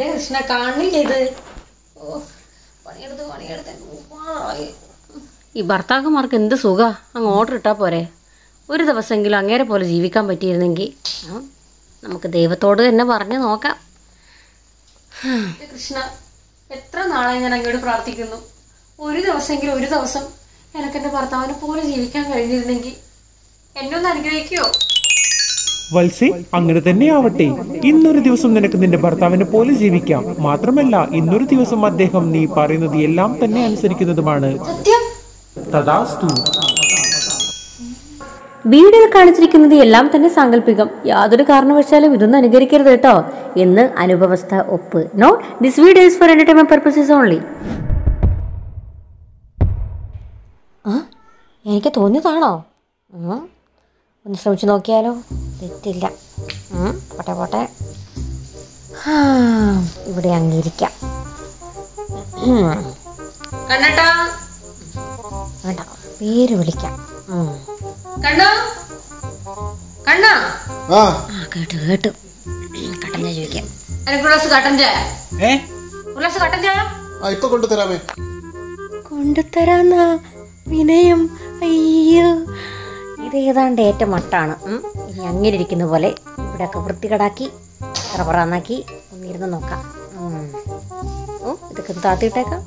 കൃഷ്ണ കാണില്ല ഇത്. ഈ ഭർത്താക്കന്മാർക്ക് എന്ത് സുഖ, അങ്ങ് ഓർഡർ ഇട്ടാൽ പോരെ. ഒരു ദിവസമെങ്കിലും അങ്ങേരെ പോലെ ജീവിക്കാൻ പറ്റിയിരുന്നെങ്കിൽ. നമുക്ക് ദൈവത്തോട് തന്നെ പറഞ്ഞു നോക്കാം. കൃഷ്ണ, എത്ര നാളായി ഞാൻ അങ്ങോട്ട് പ്രാർത്ഥിക്കുന്നു. ഒരു ദിവസമെങ്കിലും, ഒരു ദിവസം എനിക്കെന്റെ ഭർത്താവിനെ പോലെ ജീവിക്കാൻ കഴിഞ്ഞിരുന്നെങ്കിൽ. എന്നൊന്ന് അനുഗ്രഹിക്കോ വത്സി. അങ്ങനെ തന്നെ ആവട്ടെ. ഇന്നൊരു ദിവസം നിനക്ക് നിന്റെ ഭർത്താവിനെ പോലെ ജീവിക്കാം. മാത്രമല്ല, ഇന്നൊരു ദിവസം അദ്ദേഹം നീ പറയുന്നത് എല്ലാം തന്നെ അനുസരിക്കുന്നതുമാണ്. വീഡിയോയിൽ കാണിച്ചിരിക്കുന്നത് എല്ലാം തന്നെ സാങ്കല്പികം. യാതൊരു കാരണവശാലും ഇതൊന്നും അനുകരിക്കരുത് കേട്ടോ എന്ന് അനുഭവസ്ഥ ഒപ്പ്. Note this video is for entertainment purposes only. എനിക്ക് തോന്നിയതാണോ? ഒന്ന് ശ്രമിച്ചു നോക്കിയാലോ? തെറ്റില്ല. പോട്ടെ പോട്ടെ, ഇവിടെ അംഗീകരിക്കാം. വേണ്ട, പേര് വിളിക്കാം. കൊണ്ടുതരാന്നാ വിനയം. അയ്യോ, ഇത് ഏതാണ്ട് ഏറ്റ മട്ടാണ്. ഇനി അങ്ങനെ ഇരിക്കുന്ന പോലെ ഇവിടെ ഒക്കെ വൃത്തികടാക്കി റബറാന്നാക്കി ഒന്നിരുന്ന് നോക്കാം. ഓ, ഇതൊക്കെ താത്തിട്ടേക്കാം.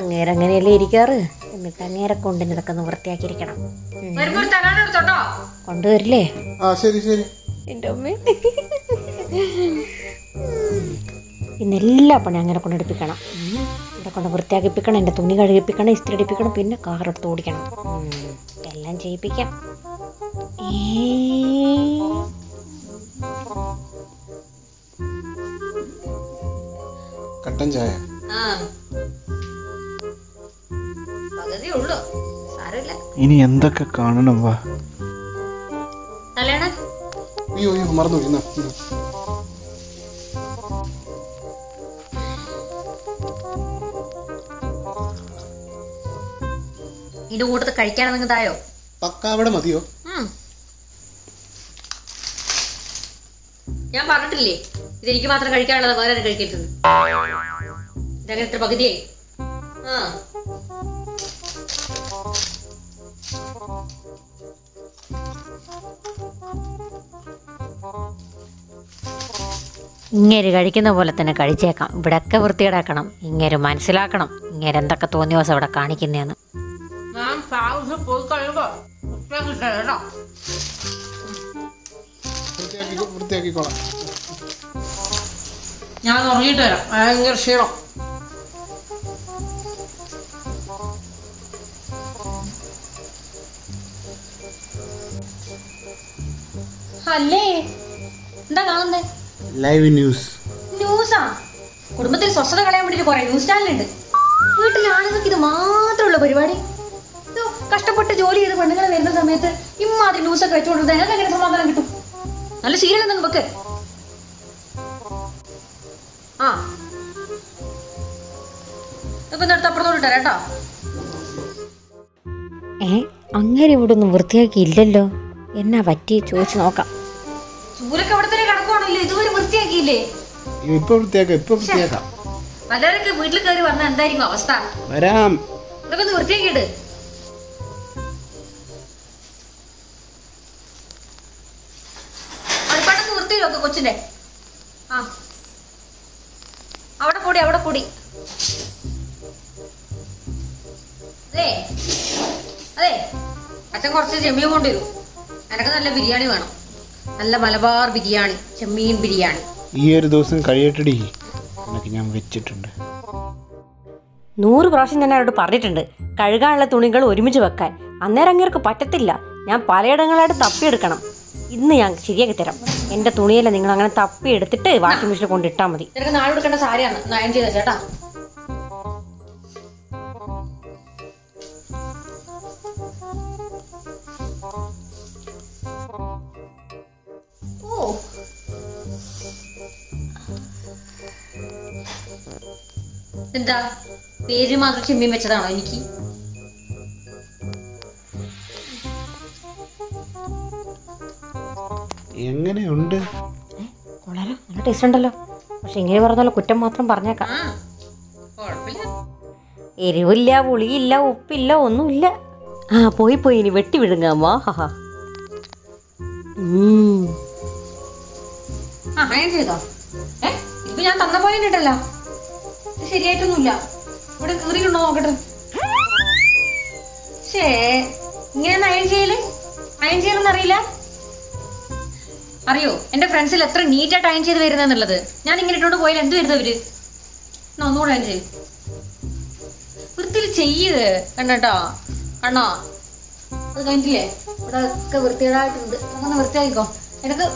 അങ്ങേരെ അങ്ങനെയല്ലേ ഇരിക്കാറ്. എന്നിട്ട് അങ്ങേരെ കൊണ്ട് ഇതൊക്കെ ഒന്ന് വൃത്തിയാക്കിയിരിക്കണം. കൊണ്ടുവരില്ലേ? എന്റെ അമ്മ, ഇന്നെല്ലാ പണി അങ്ങനെ കൊണ്ടെടുപ്പിക്കണം. ഇവിടെ കൊണ്ട് വൃത്തിയാക്കിപ്പിക്കണം, എന്റെ തുണി കഴുകിപ്പിക്കണം, ഇസ്തിരി അടിപ്പിക്കണം, പിന്നെ കാറെടുത്ത് ഓടിക്കണം. എല്ലാം ചെയ്യിപ്പിക്കാം. കട്ടൻ ചായ ഇനി എന്തൊക്കെ കാണണം. വാ, ഇത് കൂട്ടത്ത് കഴിക്കാനോ പക്കാവട മതിയോ? ഞാൻ പറഞ്ഞിട്ടില്ലേ ഇതെനിക്ക് മാത്രം കഴിക്കാനുള്ളത്, വേറെ കഴിക്കരുത്. ഇതങ്ങനെ ഇത്ര പകുതിയായി. ഇങ്ങേര് കഴിക്കുന്ന പോലെ തന്നെ കഴിച്ചേക്കാം. ഇവിടെയൊക്കെ വൃത്തികേടാക്കണം. ഇങ്ങേര് മനസ്സിലാക്കണം ഇങ്ങേര് എന്തൊക്കെ തോന്നിയ ദിവസം ഇവിടെ കാണിക്കുന്നതെന്ന്. ഞാൻ ഉറങ്ങിട്ട് വരാം, ഭയങ്കര ക്ഷീണം. അല്ലേ, എന്താ കാണുന്നേ? Live news. ന്യൂസാ? കുടുംബത്തിൽ സ്വസ്ഥത കളയാൻ വേണ്ടിട്ട് കുറെ ന്യൂസ് ചാനലുണ്ട്. വീട്ടിലാണെങ്കിൽ ഇത് മാത്രമുള്ള പരിപാടി. കഷ്ടപ്പെട്ട് ജോലി ചെയ്ത് പെണ്ണുങ്ങൾ വരുന്ന സമയത്ത് ഇമ്മാതിരി ന്യൂസൊക്കെ വെച്ചുകൊണ്ടിരുന്ന ഞങ്ങൾക്ക് എങ്ങനെ സമാധാനം കിട്ടും? നല്ല ശീലം എന്തെങ്കിലും വെക്ക്. ആ, ഇപ്പൊ നേരത്തെ അപ്പുറത്തോട്ട് കേട്ടോ. അങ്ങനെ ഇവിടെ ഒന്നും വൃത്തിയാക്കിയില്ലല്ലോ, എന്നാ പറ്റി ചോദിച്ചു നോക്കാം. ചൂരൊക്കെ അവിടെ തന്നെ കിടക്കുവാണല്ലോ, ഇതുവരെ വൃത്തിയാക്കിയില്ലേ? പലരൊക്കെ വീട്ടിൽ കയറി വന്നാൽ എന്തായിരിക്കും അവസ്ഥ? ഇതൊക്കെ ഒന്ന് വൃത്തിയാക്കിയിട്ട് അടുപ്പാട്ടൊന്ന് വൃത്തിയിലൊക്കെ കൊച്ചിന്റെ. ആ, അവിടെ പൊടി, അവിടെ പൊടി. അതെ അതെ, അച്ഛൻ കുറച്ച് ചെമ്മിയും കൊണ്ടുവരും. എനക്ക് നല്ല ബിരിയാണി വേണം, നല്ല മലബാർ ബിരിയാണി, ചെമ്മീൻ ബിരിയാണി. ഈ ഒരു ദിവസം കഴിയട്ടടി, ഞാൻ വെച്ചിട്ടുണ്ട്. 100 പ്രാവശ്യം ഞാൻ അവരോട് പറഞ്ഞിട്ടുണ്ട് കഴുകാനുള്ള തുണികൾ ഒരുമിച്ച് വെക്കാൻ. അന്നേരം അങ്ങേർക്ക് പറ്റത്തില്ല. ഞാൻ പലയിടങ്ങളായിട്ട് തപ്പിയെടുക്കണം. ഇന്ന് ഞാൻ ശരിയാക്കി തരാം. എന്റെ തുണിയല്ല, നിങ്ങൾ അങ്ങനെ തപ്പി എടുത്തിട്ട് വാഷിംഗ് മെഷീനിൽ കൊണ്ടിട്ടാൽ മതി. നാളെ എടുക്കേണ്ട സാരിയാണ് നയം ചെയ്ത ചേട്ടാ. എന്താ പേര് മാത്രം ചെമ്മീൻ വെച്ചതാണോ? എനിക്ക് എങ്ങനെയുണ്ട്? വളരെ നല്ല ടേസ്റ്റ് ഉണ്ടല്ലോ. പക്ഷെ ഇങ്ങനെ പറഞ്ഞാലോ കുറ്റം മാത്രം പറഞ്ഞേക്കാം. എരിവില്ല, പുളിയില്ല, ഉപ്പില്ല, ഒന്നുമില്ല. ആ പോയി പോയി ഇനി വെട്ടി വിഴുങ്ങാമോ? ഹാ ചെയ്തോ. ഇത് ഞാൻ തന്ന പോലെ ഇട്ടല്ല, ശരിയായിട്ടൊന്നുമില്ല. ഇവിടെ കീറിയുണ്ടോ നോക്കട്ടെ. പക്ഷേ ഇങ്ങനെ അയൺ ചെയ്യലെന്നറിയില്ല. അറിയോ എന്റെ ഫ്രണ്ട്സിൽ എത്ര നീറ്റായിട്ട് അയൺ ചെയ്ത് വരുന്നെന്നുള്ളത്? ഞാൻ ഇങ്ങനെ ഇട്ടോണ്ട് പോയാൽ എന്ത് വരുന്നത് അവര്? എന്നാ ഒന്നുകൂടെ അയൺ ചെയ്യും. വൃത്തിയിൽ ചെയ്യത് കണ്ടോ കണ്ണോ? അത് കഴിഞ്ഞിട്ടില്ലേ, ഇവിടെ ഒക്കെ വൃത്തികേടായിട്ടുണ്ട്. അങ്ങനെ വൃത്തിയായിക്കോ. എനിക്ക്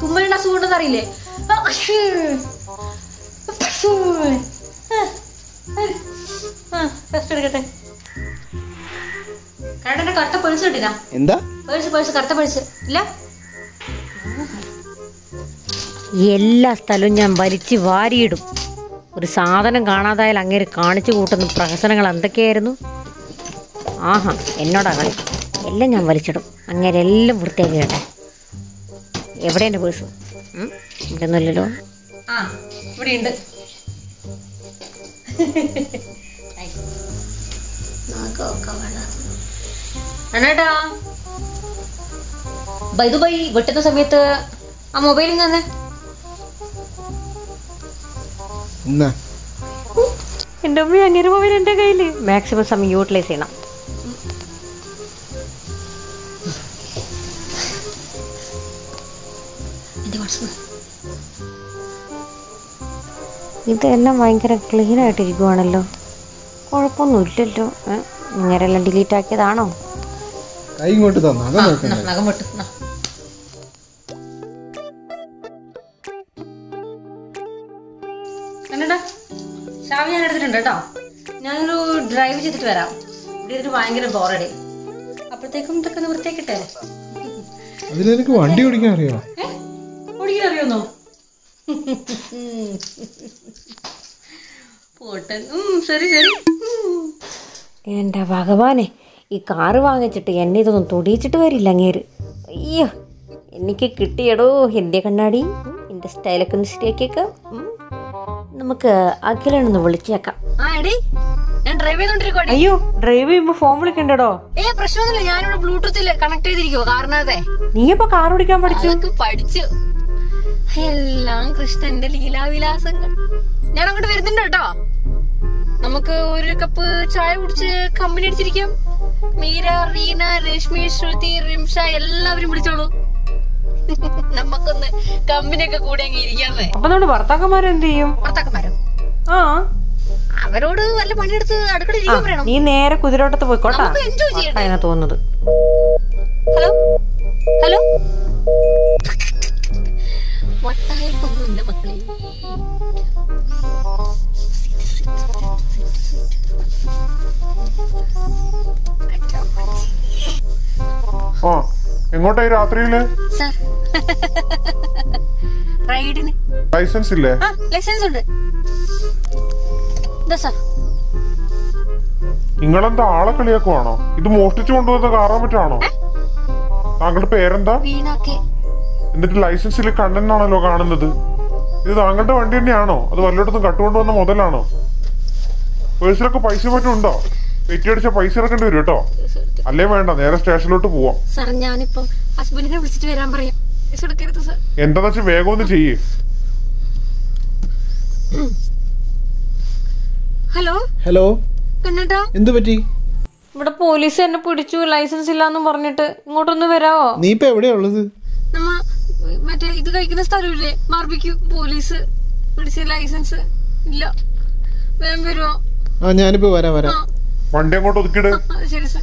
തുമ്മലിന്റെ അസുഖം ഉണ്ടെന്ന് അറിയില്ലേ? എടുക്കട്ടെ. കരടന്റെ കറുത്ത പേഴ്സ് കിട്ടില്ല. എന്താ പേഴ്സ്? കറുത്ത പേഴ്സ് ഇല്ല. എല്ലാ സ്ഥലവും ഞാൻ വലിച്ചു വാരിയിടും. ഒരു സാധനം കാണാതായാലും അങ്ങേര് കാണിച്ചു കൂട്ടുന്ന പ്രഹസനങ്ങൾ എന്തൊക്കെയായിരുന്നു! ആഹാ, എന്നോടാ കളി. എല്ലാം ഞാൻ വലിച്ചിടും. അങ്ങേരെ എല്ലാം വൃത്തിയാക്കി കേട്ടെ. എവിടെ എൻ്റെ പേഴ്സ്? ഇവിടെ ഒന്നുമില്ലല്ലോ. ആ ഇവിടെ ഉണ്ട്. വെട്ടുന്ന സമയത്ത് ആ മൊബൈൽ തന്നെ എന്റെ അമ്മ. അങ്ങനെ മൊബൈൽ എന്റെ കയ്യില് മാക്സിമം സമയം യൂട്ടിലൈസ് ചെയ്യണം. ഇതെല്ലാം ഭയങ്കര ക്ലീൻ ആയിട്ടിരിക്കുവാണല്ലോ, കുഴപ്പമൊന്നുമില്ലല്ലോ. ഇങ്ങനെല്ലാം ഡിലീറ്റ് ആക്കിയതാണോ? ചാവി ഞാൻ എടുത്തിട്ടുണ്ട് കേട്ടോ. ഞാനൊരു ഡ്രൈവ് ചെയ്തിട്ട് വരാം. ഇവിടെ ഇരുന്നിട്ട് ഭയങ്കര ബോറടി. അപ്പോഴത്തേക്കും ഇതൊക്കെ ഒന്ന് വൃത്തിയാക്കിട്ടെ. വണ്ടി ഓടിക്കാൻ അറിയോ? ഓടിക്കാൻ അറിയോന്നോ? പോട്ടെ. ശരി ശരി. എൻ്റെ ഭഗവാനെ, ഈ കാറ് വാങ്ങിച്ചിട്ട് എന്നെ ഇതൊന്നും തൊടിയിച്ചിട്ട് വരില്ല അങ്ങേര്. അയ്യോ, എനിക്ക് കിട്ടിയടോ എൻ്റെ കണ്ണാടി. എൻ്റെ സ്റ്റൈലൊക്കെ ഒന്ന് ശരിയാക്കിയേക്കാം. നമുക്ക് അഖിലൊന്ന് വിളിച്ചേക്കാം. അയ്യോ, ഡ്രൈവ് ചെയ്യുമ്പോ ഫോൺ വിളിക്കണ്ടോ? പ്രശ്നമൊന്നുമില്ല, ഞാനിവിടെ ബ്ലൂടൂത്തിൽ കണക്ട് ചെയ്തിരിക്കോ. കാരണത്തെ നീ ഇപ്പൊ കാർ ഓടിക്കാൻ പഠിച്ചു. എല്ലാം കൃഷ്ണന്റെ ലീലാവിലാസങ്ങൾ. ഞാൻ അങ്ങോട്ട് വരുന്നുണ്ട് കേട്ടോ. നമുക്ക് ഒരു കപ്പ് ചായ കുടിച്ച് കമ്പനി അടിച്ചിരിക്കാം. മീര, റീന, രശ്മി, ശ്രുതി, റിംഷ എല്ലാവരും വിളിച്ചോളൂ. നമുക്കൊന്ന് കമ്പനിയൊക്കെ കൂടെ ഇരിക്കാതെ. അപ്പൊ നമ്മുടെ ഭർത്താക്കന്മാരെന്ത് ചെയ്യും? ഭർത്താക്കന്മാരോ? ആ, അവരോട് വല്ല പണിയെടുത്ത് അടുക്കള പറയണം. നീ നേരെ കുതിരോട്ടത്ത് പോയിക്കോട്ടെ. എൻജോയ് ചെയ്യണം തോന്നുന്നത്. ഹലോ ഹലോ, ഒട്ടായ്പൊന്നുമില്ല മക്കളെ. ഓ, എങ്ങോട്ടായി രാത്രിയില്? ലൈസൻസ് ഇല്ലേ? ലൈസൻസ് ഉണ്ട്. നിങ്ങളെന്താ ആളെ കളിയാക്കുവാണോ? ഇത് മോഷ്ടിച്ചു കൊണ്ടുവന്ന കാറാൻ പറ്റുവാണോ? താങ്കളുടെ പേരെന്താ? എന്നിട്ട് ലൈസൻസിൽ കണ്ണെന്നാണല്ലോ കാണുന്നത്. ഇത് താങ്കളുടെ വണ്ടി തന്നെയാണോ? അത് വല്ലയിടത്തും കട്ടുകൊണ്ടുവന്ന മുതലാണോ? പേഴ്സിലൊക്കെ പൈസ മറ്റും ഉണ്ടോ? വെറ്റിയടിച്ച പൈസ ഇറക്കേണ്ടി വരും കേട്ടോ. അല്ലേ വേണ്ട, നേരെ സ്റ്റേഷനിലോട്ട് പോവാം. എന്താന്ന് വെച്ചാൽ വേഗം ഒന്ന് ചെയ്യേ. ഹലോ ഹലോ, എന്ത് പറ്റി? ഇവിടെ പോലീസ് എന്നെ പിടിച്ചു ലൈസൻസ് ഇല്ലാന്ന് പറഞ്ഞിട്ട്. ഇങ്ങോട്ടൊന്ന് വരാവോ? നീ ഇപ്പൊ എവിടെയുള്ളത്? നമ്മ മറ്റേ ഇത് കഴിക്കുന്ന സ്ഥലമില്ലേ, ബാർബിക്യൂ. പോലീസ് പിടിച്ച ലൈസൻസ് ഇല്ല. വേഗം വരുമോ? ആ ഞാനിപ്പോ വരാം വരാം. വണ്ടി അങ്ങോട്ട് ഒതുക്കിട്. ശരി സാർ.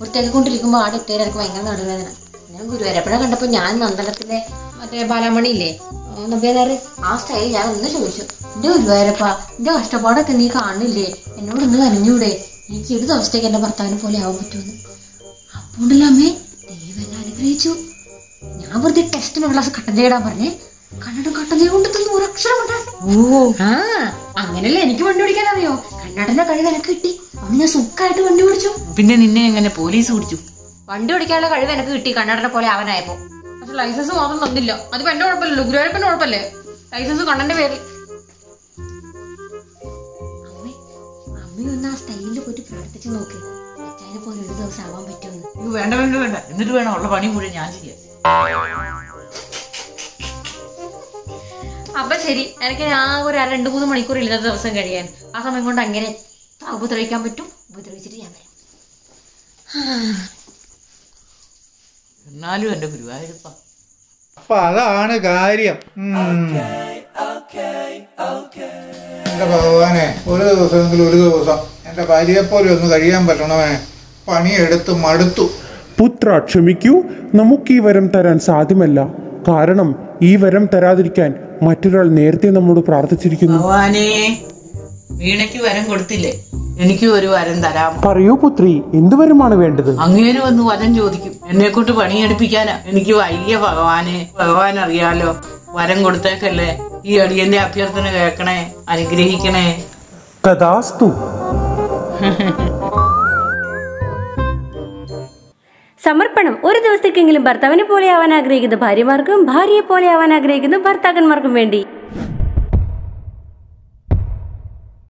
വൃത്തിയാക്കിക്കൊണ്ടിരിക്കുമ്പോൾ ആ ഡെക്ടേരൊക്കെ ഭയങ്കര നടുവേദന. ഞാൻ ഗുരുവരപ്പനെ കണ്ടപ്പോൾ ഞാൻ നന്ദനത്തിലെ മറ്റേ ബാലാമണിയില്ലേ നവ്യാതാർ ആ സ്റ്റൈൽ ഞാൻ ഒന്ന് ചോദിച്ചു, എൻ്റെ ഗുരുവായൂരപ്പ എൻ്റെ കഷ്ടപ്പാടൊക്കെ നീ കാണില്ലേ, എന്നോടൊന്ന് കരഞ്ഞൂടെ, എനിക്ക് ഒരു ദിവസത്തേക്ക് എൻ്റെ ഭർത്താവിനെ പോലെ ആവാൻ പറ്റുമെന്ന്. അപ്പോണ്ടല്ലോ അമ്മേ ദൈവം എന്നെ അനുഗ്രഹിച്ചു. ഞാൻ വെറുതെ ടെസ്റ്റിന് ഒരു ഗ്ലാസ് കട്ടൻ ചായ ഇടാൻ പറഞ്ഞേ, കണ്ണടം കട്ടൻ ചായ കൊണ്ടെത്തുന്ന ഒരു അക്ഷരം ഉണ്ടായിരുന്നു. ഓ ആ അങ്ങനെയല്ലേ എനിക്ക് വണ്ടി ഓടിക്കാൻ അറിയോ, കണ്ണടന്റെ കഴിവ് എനിക്ക് കിട്ടി, അന്ന് ഞാൻ സുഖമായിട്ട് വണ്ടി ഓടിച്ചു. പിന്നെ നിന്നെ എങ്ങനെ പോലീസ് പിടിച്ചു? വണ്ടി ഓടിക്കാനുള്ള കഴിവ് എനിക്ക് കിട്ടി കണ്ണടനെ പോലെ അവനായപ്പോ. പക്ഷെ ലൈസൻസ് മാത്രം തന്നില്ല, അതിപ്പോ എന്റെ കുഴപ്പമില്ലല്ലോ, ഗുരുവായൂരപ്പന്റെ കുഴപ്പമില്ലേ, ലൈസൻസ് കണ്ണന്റെ പേരിൽ. അമ്മയൊന്ന് ആ സ്റ്റൈലിൽ പോയിട്ട് പ്രാർത്ഥിച്ചു നോക്കി അച്ഛനെ പോലെ ഒരു ദിവസം ആവാൻ പറ്റുമെന്ന്. വേണ്ട വേണ്ട വേണ്ട, എന്നിട്ട് വേണം ഉള്ള പണി കൂടെ ഞാൻ ചെയ്യാം. അപ്പൊ ശരി, എനിക്ക് ആ ഒരു 2-3 മണിക്കൂർ ഇല്ലാത്ത ദിവസം കഴിയാൻ, ആ സമയം കൊണ്ട് അങ്ങനെ എത്ര ഉപദ്രവിക്കാൻ പറ്റും ഉപദ്രവിച്ചിട്ട് ഞാൻ വരാം. എന്നാലും എന്റെ ഗുരുവായൂരപ്പ. അപ്പൊ അതാണ് കാര്യം. എന്റെ ഭഗവാനെ, ഒരു ദിവസമെങ്കിലും ഒരു ദിവസം എന്റെ ഭാര്യയെപ്പോലെ ഒന്ന് കഴിയാൻ പറ്റണമേ, പണിയെടുത്ത് മടുത്തു. പുത്ര ക്ഷമിക്കൂ, നമുക്ക് ഈ വരം തരാൻ സാധ്യമല്ല, കാരണം ഈ വരം തരാതിരിക്കാൻ മറ്റൊരാൾ നേരത്തെ നമ്മോട് പ്രാർത്ഥിച്ചിരിക്കുന്നു. ഭഗവാനേ, വീണയ്ക്ക് വരം കൊടുത്തില്ലേ, എനിക്ക് ഒരു വരം തരാം. പറയൂ പുത്രി, എന്ത് വരമാണ് വേണ്ടത്? അങ്ങേര് വന്ന് വരം ചോദിക്കും, എന്നെ കൊണ്ട് പണിയെടുപ്പിക്കാനാ, എനിക്ക് വയ്യ ഭഗവാനെ. ഭഗവാൻ അറിയാലോ, വരം കൊടുത്തേക്കല്ലേ, ഈ അടിയന്റെ അഭ്യർത്ഥന കേൾക്കണേ, അനുഗ്രഹിക്കണേ. തഥാസ്തു. സമർപ്പണം. ഒരു ദിവസത്തേക്കെങ്കിലും ഭർത്താവിനെ പോലെ ആവാൻ ആഗ്രഹിക്കുന്ന ഭാര്യമാർക്കും ഭാര്യയെ പോലെ ആവാൻ ആഗ്രഹിക്കുന്ന ഭർത്താക്കന്മാർക്കും വേണ്ടി